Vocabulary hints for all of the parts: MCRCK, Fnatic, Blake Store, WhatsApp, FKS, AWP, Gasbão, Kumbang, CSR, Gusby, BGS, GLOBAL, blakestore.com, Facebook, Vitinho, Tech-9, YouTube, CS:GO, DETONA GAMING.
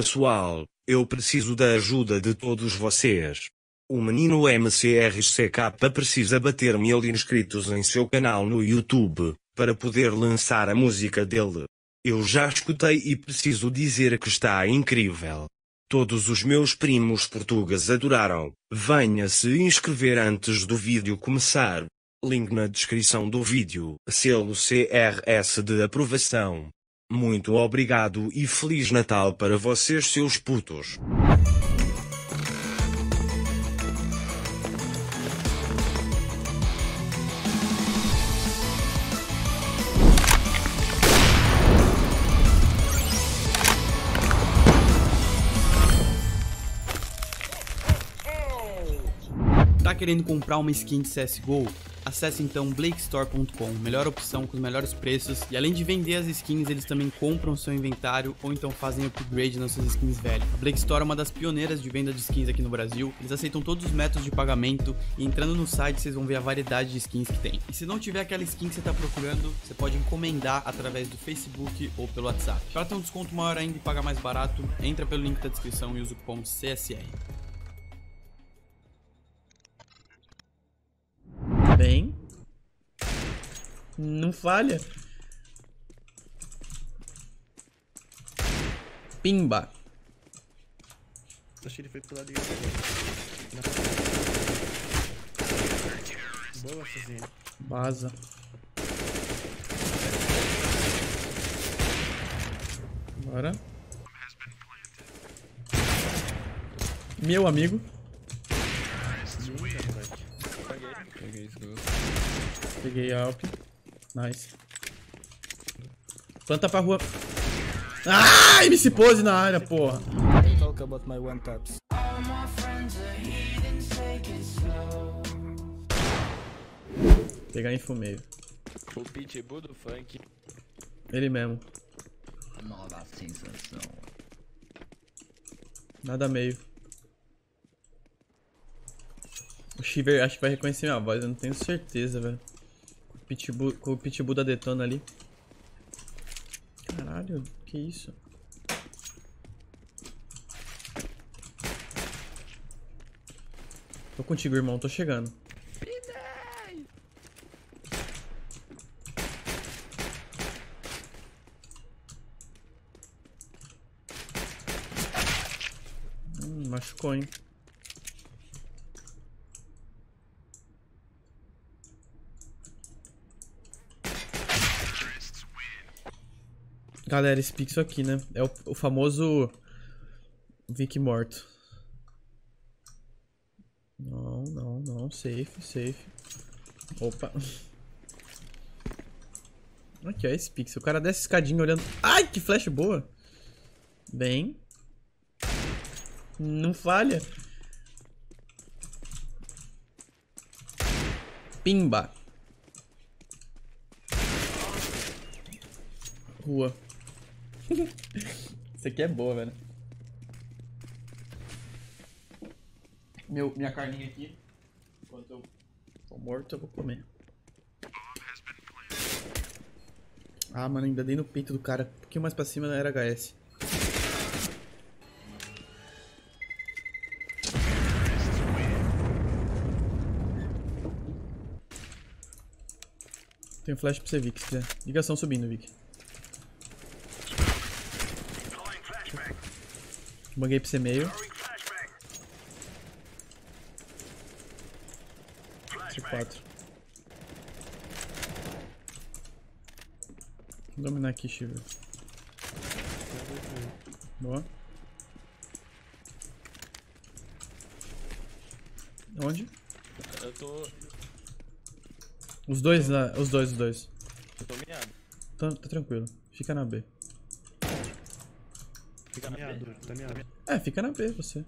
Pessoal, eu preciso da ajuda de todos vocês. O menino MCRCK precisa bater 1000 inscritos em seu canal no YouTube, para poder lançar a música dele. Eu já escutei e preciso dizer que está incrível. Todos os meus primos portugueses adoraram. Venha se inscrever antes do vídeo começar. Link na descrição do vídeo. Selo CSR de aprovação. Muito obrigado e Feliz Natal para vocês, seus putos. Tá querendo comprar uma skin de CSGO? Acesse então blakestore.com, melhor opção com os melhores preços. E além de vender as skins, eles também compram seu inventário ou então fazem upgrade nas suas skins velhas. A Blake Store é uma das pioneiras de venda de skins aqui no Brasil. Eles aceitam todos os métodos de pagamento e entrando no site vocês vão ver a variedade de skins que tem. E se não tiver aquela skin que você está procurando, você pode encomendar através do Facebook ou pelo WhatsApp. Para ter um desconto maior ainda e pagar mais barato, entra pelo link da descrição e usa o cupom CSR. Bem, não falha. Pimba. Acho que ele foi pro lado dele. Boa, Fuzinho. Baza. Bora. Meu amigo. Peguei a AWP. Nice. Planta pra rua. Ah, ele se pose na área, porra. Talk about my one taps. Pegar info meio. O pitbull do funk. Ele mesmo. Nova sensação. Nada meio. O Shiver acho que vai reconhecer minha voz, eu não tenho certeza, velho. Com o pitbull da Detona ali. Caralho, que isso? Tô contigo, irmão, tô chegando. Machucou, hein? Galera, esse pixel aqui, né? É o famoso Vic morto. Não, não, não. Safe, safe. Opa. Aqui, ó, esse pixel. O cara desce escadinho olhando. Ai, que flash boa. Bem. Não falha. Pimba. Rua. Isso aqui é boa, velho. Minha carninha aqui. Enquanto eu tô morto, eu vou comer. Ah, mano, ainda dei no peito do cara. Um pouquinho mais pra cima era HS. Tem um flash pra você, Vic, se quiser. Ligação subindo, Vic. Banguei pra você meio. C4. Vou dominar aqui, Shiver. Boa. Onde? Eu tô... Os dois, na... os dois. Eu tô meado. Tá tranquilo. Fica na B. Fica na B. É, fica na B você.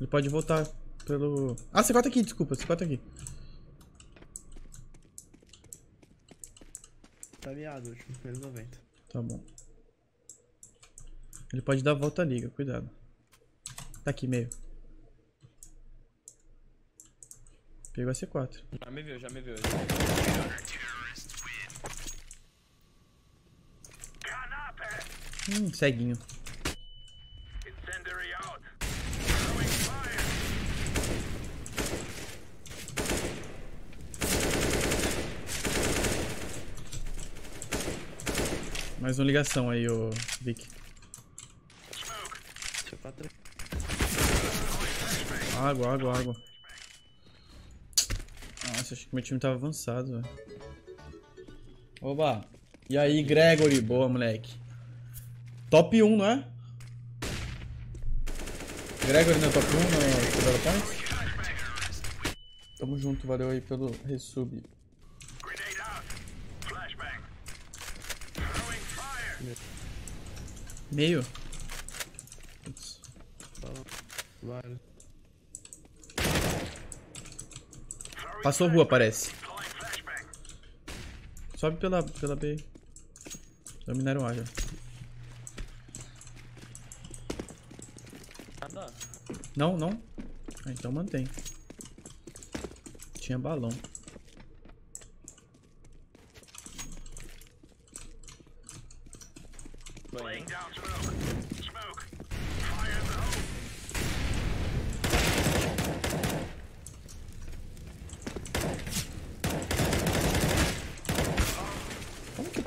Ele pode voltar pelo... Ah, C4 aqui, desculpa, C4 aqui. Tá miado, último, menos 90. Tá bom. Ele pode dar a volta à liga, cuidado. Tá aqui, meio. Pegou a C4. Já me viu, já me viu. Ceguinho. Incendiary out. Throwing fire. Mais uma ligação aí, ô Vic. Água, água, água. Nossa, acho que meu time tava avançado, velho. Oba! E aí, Gregory? Boa, moleque. Top 1, não é? Gregory não é top 1 no Points? Tamo junto, valeu aí pelo resub. Meio? Putz. Passou rua, parece. Sobe pela B. Dominaram A já. Não, não. Ah, então mantém. Tinha balão.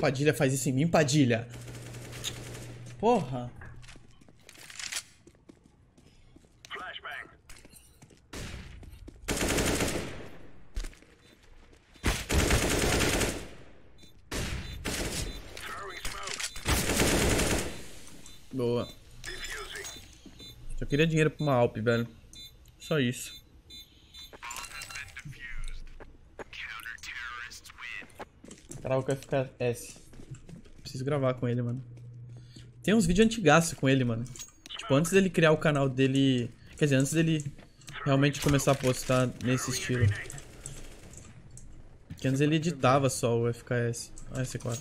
Padilha faz isso em mim, Padilha. Porra. Flashbang. Boa. Só queria dinheiro pra uma AWP, velho. Só isso. Caralho, o FKS. Preciso gravar com ele, mano. Tem uns vídeos antigaço com ele, mano. Tipo, antes dele criar o canal dele... Quer dizer, antes dele realmente começar a postar nesse estilo. Porque antes ele editava só o FKS. Ah, C4.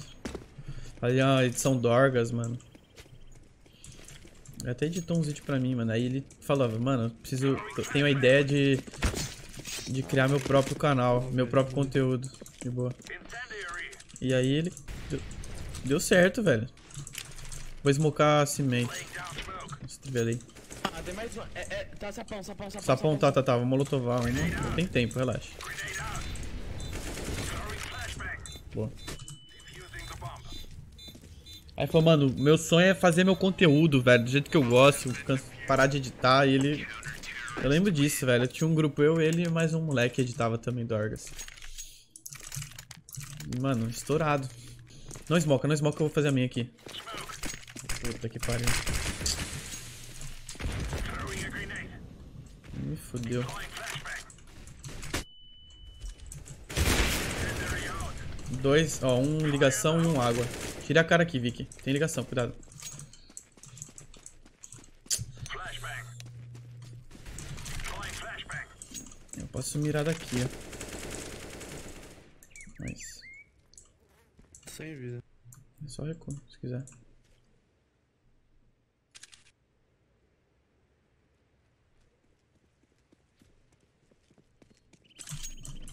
Fazia uma edição Dorgas, mano. Ele até editou uns vídeos pra mim, mano. Aí ele falava, mano, tenho a ideia de criar meu próprio canal, meu próprio conteúdo. De boa. E aí ele... Deu certo, velho. Vou smocar cimento. Nossa, ali. Ah, tem mais um. Tá, sapão. Tá. Vou molotovar ainda. Não tem tempo, relaxa. Boa. Aí falou, mano, meu sonho é fazer meu conteúdo, velho. Do jeito que eu gosto. Parar de editar. E ele... Eu lembro disso, velho. Eu tinha um grupo, eu, ele e mais um moleque que editava também, Dorgas. Mano, estourado. Não smoke, eu vou fazer a minha aqui. Puta que pariu. Me fodeu. Dois, ó, um ligação e um água. Tira a cara aqui, Vicky. Tem ligação, cuidado. Eu posso mirar daqui, ó. Nice. Sem vida. É só recuo, se quiser.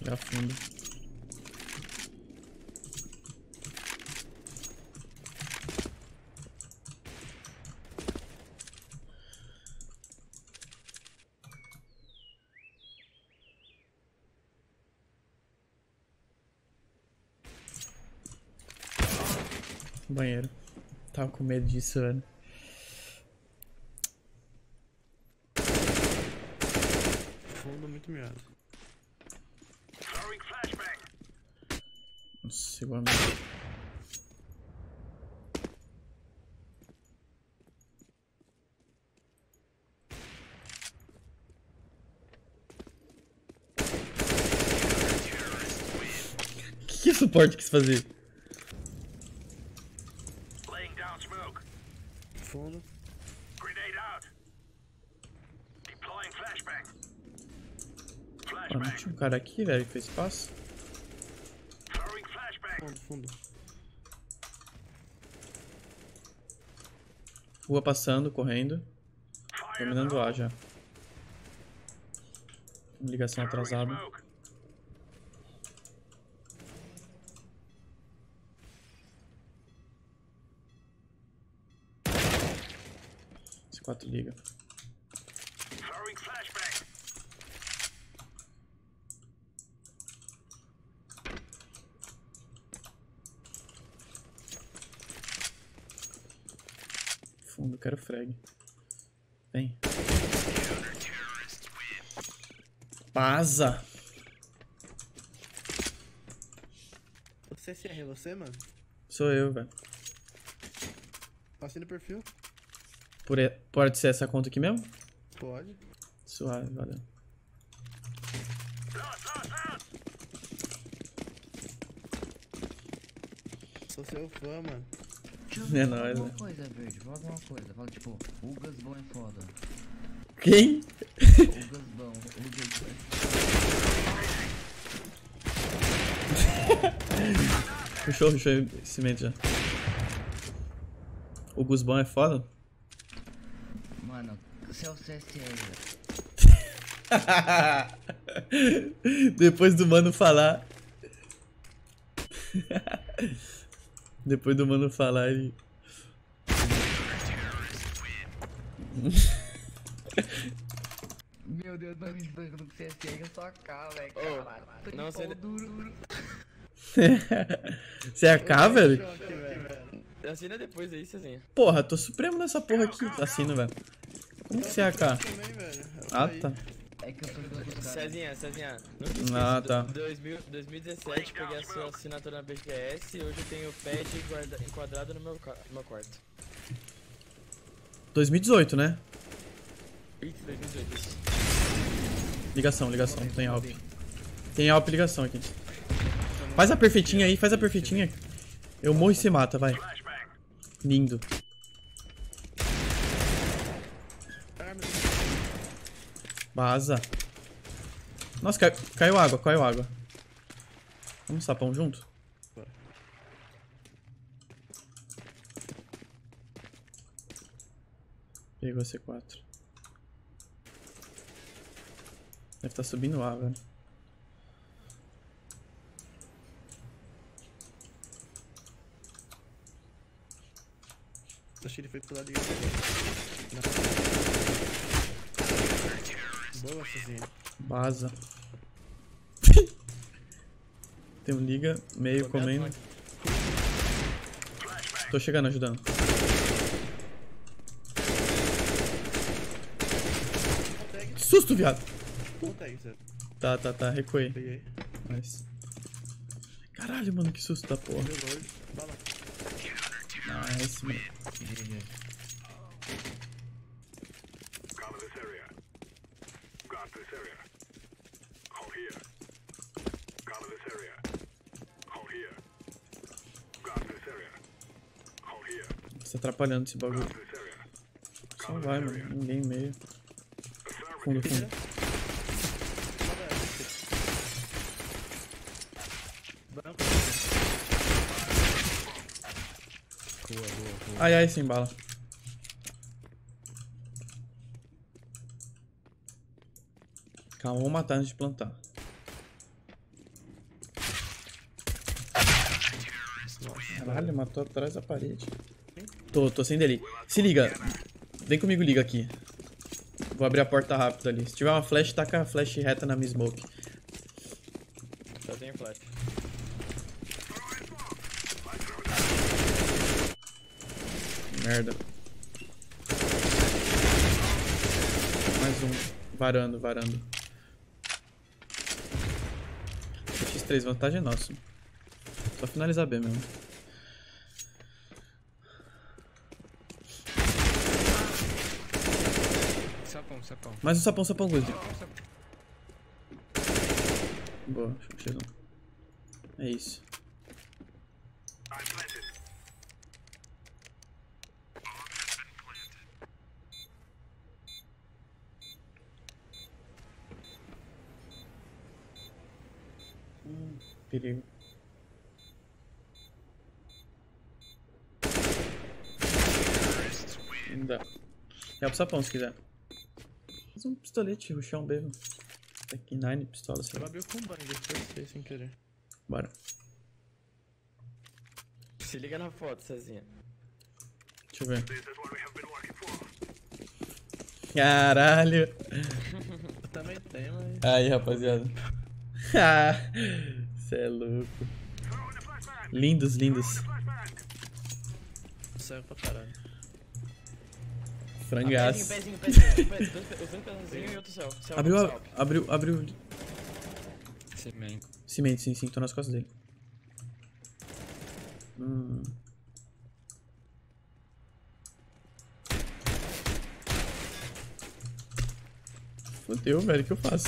Já fundo. Banheiro. Tava com medo disso, velho. Fundo muito miado. Nossa, igualmente. Que suporte quis fazer? Fundo. Grenade out. Deploying flashbang. Flashbang. Tinha um cara aqui, velho, que fez passo. Throwing flashbang. Fundo. Rua passando, correndo. Dominando A já. Ligação atrasada. 4 GB. Fundo, quero frag. Vem. Paza! O CSR é você, mano? Sou eu, velho. Passei no perfil. Pode ser essa conta aqui mesmo? Pode. Suave, valeu. Sou seu fã, mano. É nóis, velho. Coisa verde, fala alguma coisa. Fala tipo, o Gasbão é foda. Quem? O Gasbão, o Gasbão é foda. Puxou cimento já. O Gasbão é foda? Mano, você é o CSR. Depois do mano falar. Depois do mano falar ele. Meu Deus, não me espanca do CSR, eu sou AK, velho. Oh, não, você é duro. Você é AK, velho? Assina depois aí, Cezinha. Porra, tô supremo nessa porra aqui. Assina, velho. Como que você é AK? Ah, tá. Cezinha, não te esqueço, ah, tá. 2017 peguei a sua assinatura na BGS e hoje eu tenho o pad enquadrado no meu quarto. 2018, né? 2018. Ligação, tem AWP. Tem AWP ligação aqui. Faz a perfeitinha aí, faz a perfeitinha. Eu morro e você mata, vai. Lindo. Baza. Nossa, caiu água. Vamos sapão junto? Pegou a C4. Deve estar subindo água, né? Achei que ele foi pro lado de... Boa, Cezinha. Baza. Tem um liga, meio comendo. Tô chegando, ajudando. Que susto, viado! Tá, recuei. Nice. Caralho, mano, que susto da porra. Nice, mano. Você tá atrapalhando esse bagulho. Só vai, mano. Ninguém meio. Fundo. Ai, sem bala. Calma, vou matar antes de plantar. Caralho, matou atrás da parede. Tô sem delay. Se liga. Vem comigo, liga aqui. Vou abrir a porta rápido ali. Se tiver uma flash, taca a flash reta na minha smoke. Já tenho flash. Merda. Mais um. Varando. X3, vantagem é nossa. Só finalizar B mesmo. Sapão. Mais um sapão, Guzzi. Boa, chegou. É isso. Perigo. Não dá. É pro sapão se quiser. Faz um pistolete, rushar um bebo. Tech-9, pistola, sei lá. Eu abri o Kumbang depois, sem querer. Bora. Se liga na foto, Cezinha. Deixa eu ver. Caralho. Eu também tenho, mas... Aí, rapaziada. Ah, cê é louco. Lindos, lindos. Serve pra caralho. Frangaço. Pezinho, outro céu. Abriu. Cimento. Cimento, sim, tô nas costas dele. Fudeu, velho, o que eu faço?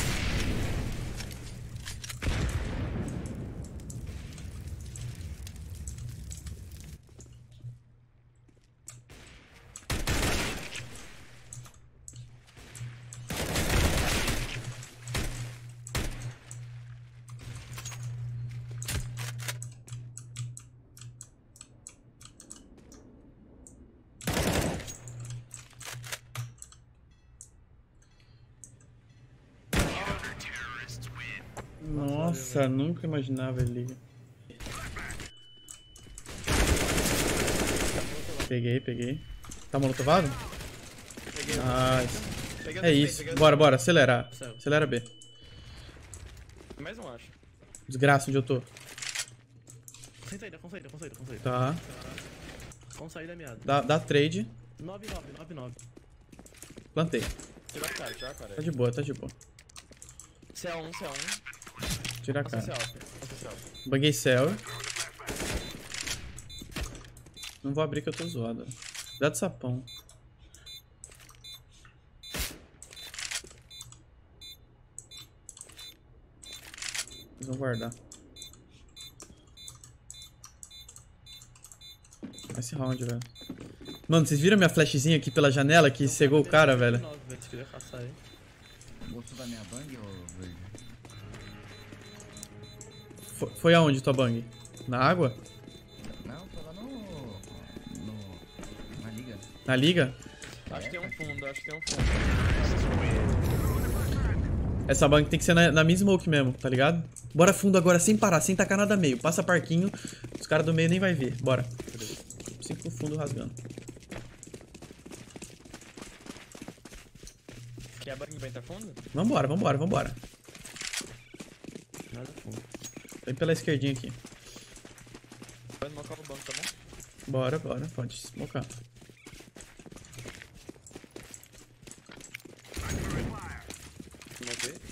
Nossa, nunca imaginava ele. Peguei. Tá molotovado? Peguei. Nice. É isso, bora, acelerar. Acelera B. Mais um, acho. Desgraça, onde eu tô? Com saída. Tá. Com saída meada. Dá trade. 9, 9. Plantei. Tá de boa, CA1. Tira a cara. Buguei céu. Não vou abrir que eu tô zoado. Dá de sapão. Eles vão guardar. Esse round, velho. Mano, vocês viram minha flashzinha aqui pela janela que cegou o cara, velho? Gostou da minha bang ou verde? Foi aonde tua bang? Na água? Não, foi lá na liga. Na liga? Acho que tem um fundo. Essa bang tem que ser na mid-smoke mesmo, tá ligado? Bora fundo agora, sem parar, sem tacar nada meio. Passa parquinho, os caras do meio nem vai ver. Bora. 5 pro fundo rasgando. Quer a bang pra entrar fundo? Vambora. Nada fundo. Vem pela esquerdinha aqui. Vai smocar o banco, tá bom? Bora, pode smocar.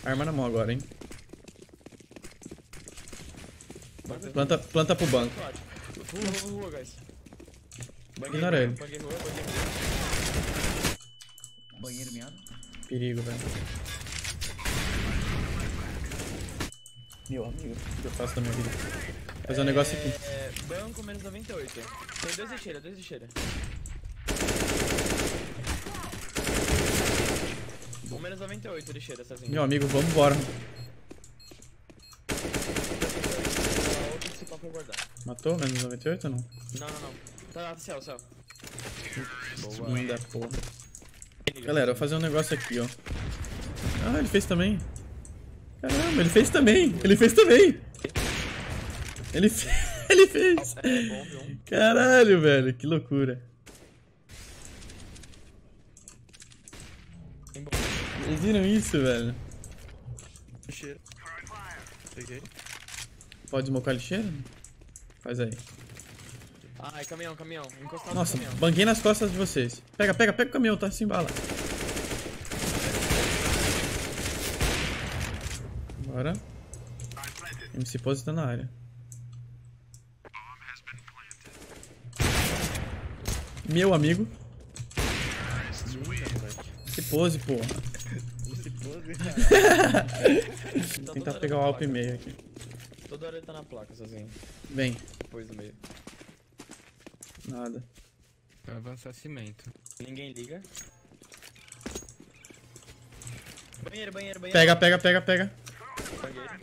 Arma na mão agora, hein? Planta pro banco. Rua, guys. Ignora ele. Banheiro meado. Perigo, velho. Meu amigo, o que eu faço da minha vida? Vou fazer um negócio aqui. Banco menos 98. Tem 2 lixeiras, 2 lixeiras. Um menos 98 lixeira, sozinho. Meu amigo, vambora. Matou menos 98 ou não? Não. Tá, céu. Boa, da porra. Galera, vou fazer um negócio aqui, ó. Ah, ele fez também. Caramba, ele fez também. Caralho, velho, que loucura. Vocês viram isso, velho? Lixeira. Peguei. Pode desmocar lixeira? Faz aí. Ai, caminhão. Encostado. Nossa, no caminhão. Banguei nas costas de vocês. Pega o caminhão, tá? Sem bala. Agora, MC posita na área. Meu amigo. Se pose, porra. Se pose, cara. Tentar pegar o AWP meio aqui. Toda hora ele tá na placa sozinho. Vem. Depois do meio. Nada. Vai avançar cimento. Ninguém liga. Banheiro. Pega.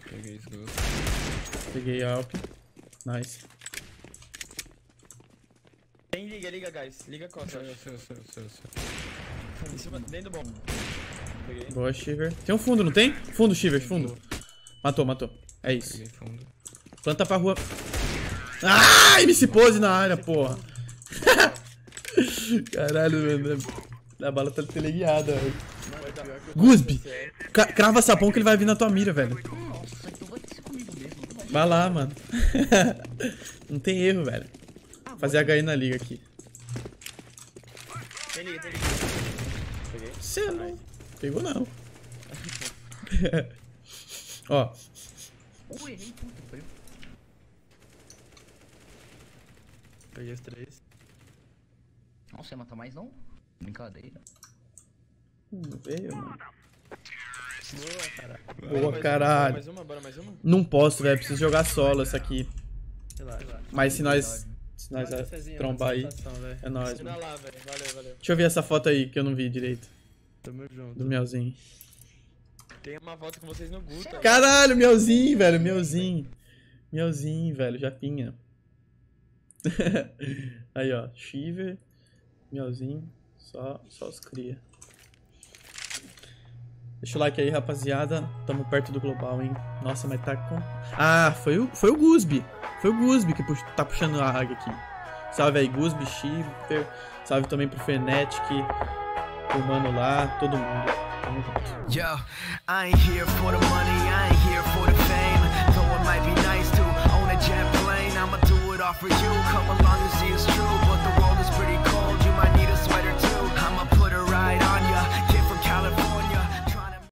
Peguei esgoto. Peguei a AWP. Nice. Tem liga, guys. Liga a costa. Em cima, dentro do bom. Peguei. Boa, Shiver. Tem um fundo, não tem? Fundo, Shiver, fundo. Matou. É isso. Peguei fundo. Planta pra rua. Ah, ele se pose na área, porra. Caralho, mano. A bala tá teleguiada, velho. Gusby, crava sapão que ele vai vir na tua mira, velho. Vai lá, mano. Não tem erro, velho. Fazer HE na liga aqui. Você não pegou, não. Ó. Peguei os três. Nossa, ia matar mais não? Brincadeira. Não veio, mano. Boa, caralho. Boa, caralho. Mais uma, bora mais uma? Não posso, velho. Preciso jogar solo essa aqui. Relaxa. Mas se nós... Se nós trombar aí, é nóis. Deixa eu ver essa foto aí que eu não vi direito. Tamo junto. Do Melzinho. Tem uma foto com vocês no Guta. Caralho, Melzinho, velho. Melzinho. Melzinho, velho. Japinha. Aí, ó. Shiver. Melzinho. Só os cria. Deixa o like aí, rapaziada. Tamo perto do global, hein. Nossa, mas tá com... Ah, foi o Gusby. Foi o Gusby que tá puxando a águia aqui. Salve aí, Gusby, Shiver. Salve também pro Fnatic, pro mano lá, todo mundo. Tamo junto. Yo, I ain't here for the money, I ain't here for the fame. Though it might be nice to own a jet plane, I'ma do it all for you. Come along and see it's true, but the